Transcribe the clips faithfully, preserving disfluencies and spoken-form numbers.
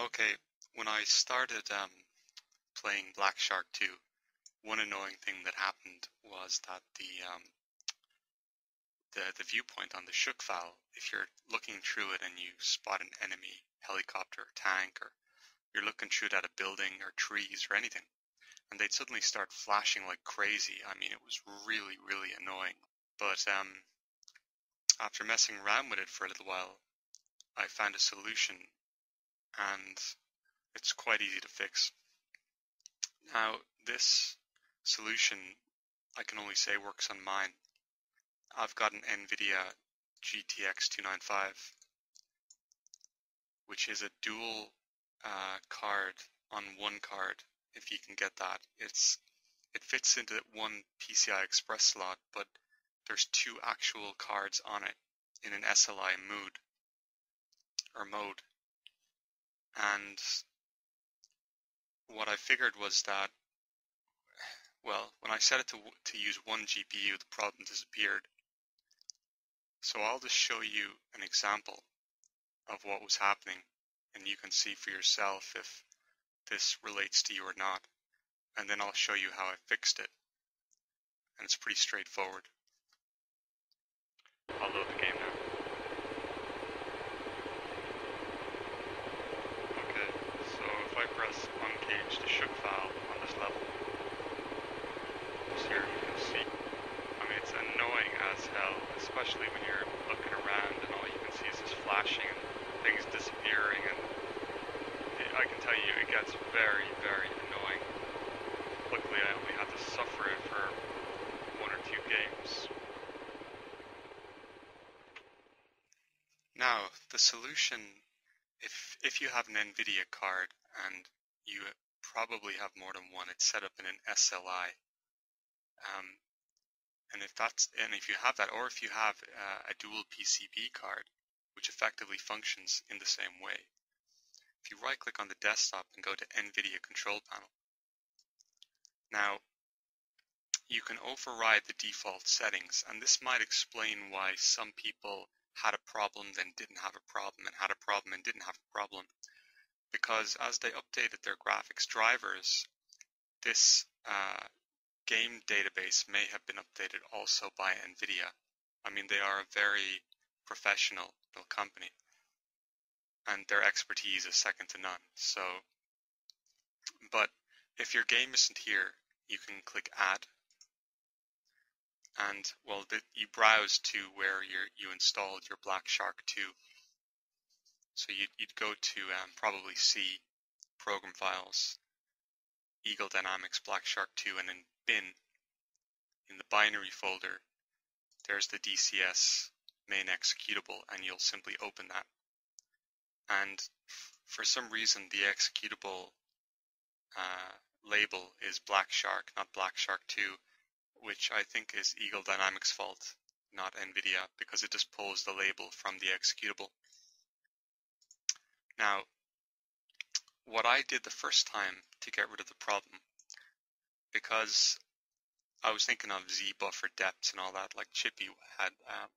Okay, when I started um, playing Black Shark two, one annoying thing that happened was that the um, the, the viewpoint on the Shkval, if you're looking through it and you spot an enemy helicopter or tank, or you're looking through that at a building or trees or anything, and they'd suddenly start flashing like crazy. I mean, it was really, really annoying. But um, after messing around with it for a little while, I found a solution, and it's quite easy to fix. Now, this solution, I can only say, works on mine. I've got an Nvidia G T X two ninety-five, which is a dual uh, card on one card, if you can get that. It's it fits into one P C I Express slot, but there's two actual cards on it in an S L I mood or mode. And what I figured was that, well, when I set it to, to use one G P U, the problem disappeared. So I'll just show you an example of what was happening, and you can see for yourself if this relates to you or not. And then I'll show you how I fixed it. And it's pretty straightforward. I'll load the game now. Press uncage the Shkval on this level. So here you can see, I mean, it's annoying as hell, especially when you're looking around and all you can see is this flashing and things disappearing, and it, I can tell you it gets very, very annoying. Luckily I only had to suffer it for one or two games. Now, the solution, if, if you have an Nvidia card, and you probably have more than one, it's set up in an S L I. Um, and if that's, and if you have that, or if you have uh, a dual P C B card, which effectively functions in the same way, if you right-click on the desktop and go to Nvidia Control Panel, now you can override the default settings, and this might explain why some people had a problem, then didn't have a problem, and had a problem and didn't have a problem. Because as they updated their graphics drivers, this uh, game database may have been updated also by Nvidia. I mean, they are a very professional company, and their expertise is second to none. So, but if your game isn't here, you can click Add, and well, the, you browse to where you you installed your Black Shark two. So you'd, you'd go to um, probably C, Program Files, Eagle Dynamics, Black Shark two, and then Bin. In the binary folder, there's the D C S main executable, and you'll simply open that. And for some reason, the executable uh, label is Black Shark, not Black Shark two, which I think is Eagle Dynamics' fault, not Nvidia, because it just pulls the label from the executable. Now, what I did the first time to get rid of the problem, because I was thinking of Z-buffer depths and all that, like Chippy had uh,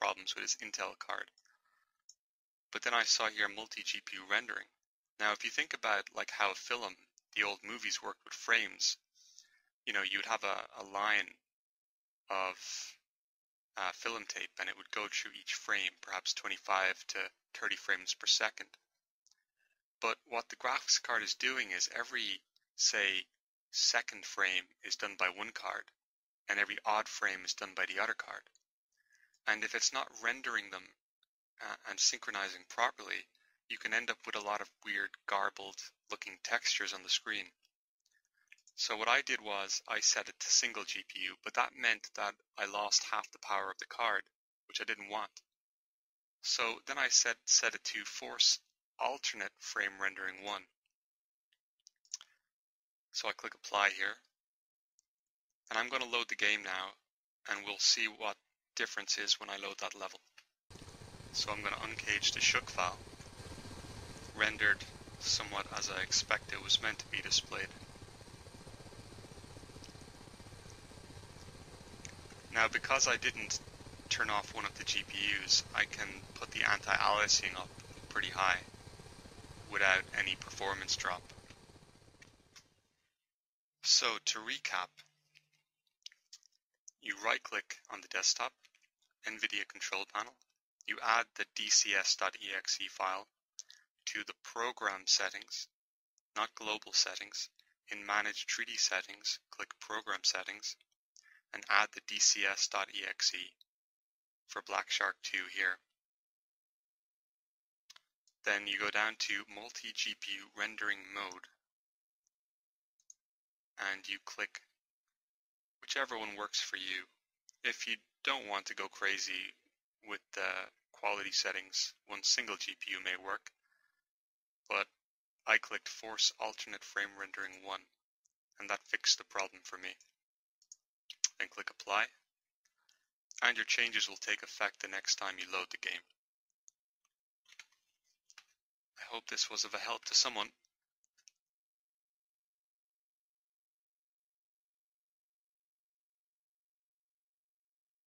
problems with his Intel card. But then I saw here multi-G P U rendering. Now, if you think about like how a film, the old movies worked with frames, you know, you'd have a, a line of uh, film tape, and it would go through each frame, perhaps twenty-five to thirty frames per second. But what the graphics card is doing is every, say, second frame is done by one card, and every odd frame is done by the other card. And if it's not rendering them uh, and synchronizing properly, you can end up with a lot of weird, garbled looking textures on the screen. So what I did was I set it to single G P U, but that meant that I lost half the power of the card, which I didn't want. So then I set, set it to force alternate frame rendering one. So I click apply here, and I'm going to load the game now, and we'll see what difference is when I load that level. So I'm going to uncage the Shkval, rendered somewhat as I expect it was meant to be displayed. Now, because I didn't turn off one of the G P Us, I can put the anti-aliasing up pretty high, without any performance drop. So to recap, you right-click on the desktop, NVIDIA control panel, you add the D C S dot E X E file to the program settings, not global settings. In Manage three D Settings, click Program Settings, and add the D C S dot E X E for Black Shark two here. Then you go down to Multi-G P U Rendering Mode, and you click whichever one works for you. If you don't want to go crazy with the quality settings, one single G P U may work, but I clicked Force Alternate Frame Rendering one, and that fixed the problem for me. Then click Apply, and your changes will take effect the next time you load the game. I hope this was of help to someone.